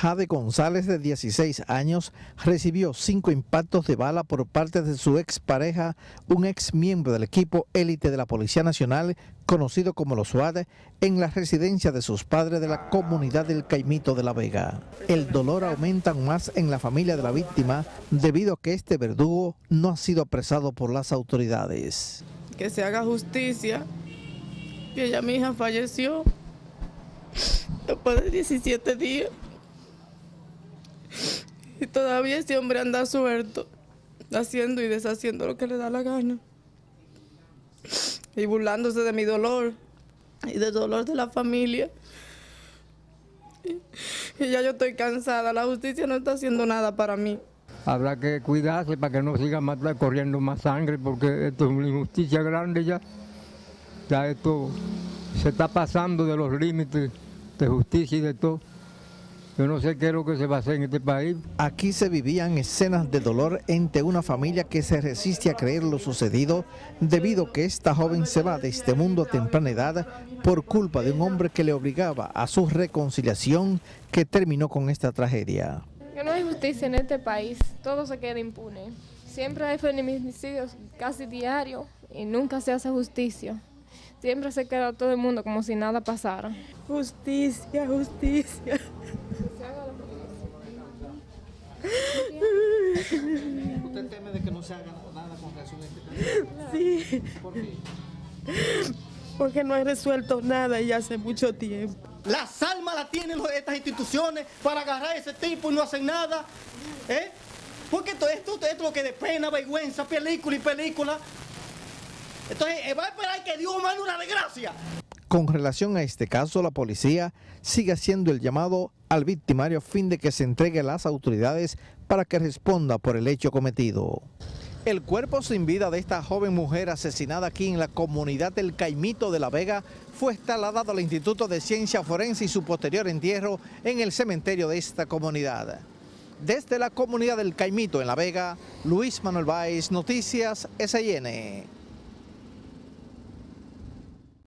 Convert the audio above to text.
Jade González, de 16 años, recibió 5 impactos de bala por parte de su expareja, un ex miembro del equipo élite de la Policía Nacional, conocido como los SWAT, en la residencia de sus padres de la comunidad del Caimito de la Vega. El dolor aumenta más en la familia de la víctima debido a que este verdugo no ha sido apresado por las autoridades. Que se haga justicia, que ella, mi hija, falleció después de 17 días. Y todavía este hombre anda suelto, haciendo y deshaciendo lo que le da la gana. Y burlándose de mi dolor y del dolor de la familia. Y ya yo estoy cansada, la justicia no está haciendo nada para mí. Habrá que cuidarse para que no siga corriendo más sangre, porque esto es una injusticia grande ya. Ya esto se está pasando de los límites de justicia y de todo. Yo no sé qué es lo que se va a hacer en este país. Aquí se vivían escenas de dolor entre una familia que se resiste a creer lo sucedido debido a que esta joven se va de este mundo a temprana edad por culpa de un hombre que le obligaba a su reconciliación, que terminó con esta tragedia. Que no hay justicia en este país, todo se queda impune. Siempre hay feminicidios casi diario y nunca se hace justicia. Siempre se queda todo el mundo como si nada pasara. Justicia, justicia. ¿Usted teme de que no se haga nada con relación a este tema? Sí. ¿Por qué? Porque no he resuelto nada ya hace mucho tiempo. Las almas las tienen estas instituciones para agarrar a ese tipo y no hacen nada. Porque esto es lo que de pena, vergüenza, película y película. Entonces, va a esperar que Dios mande una desgracia. Con relación a este caso, la policía sigue haciendo el llamado al victimario a fin de que se entregue a las autoridades para que responda por el hecho cometido. El cuerpo sin vida de esta joven mujer asesinada aquí en la comunidad del Caimito de la Vega fue trasladado al Instituto de Ciencia Forense y su posterior entierro en el cementerio de esta comunidad. Desde la comunidad del Caimito en la Vega, Luis Manuel Vázquez, Noticias SIN.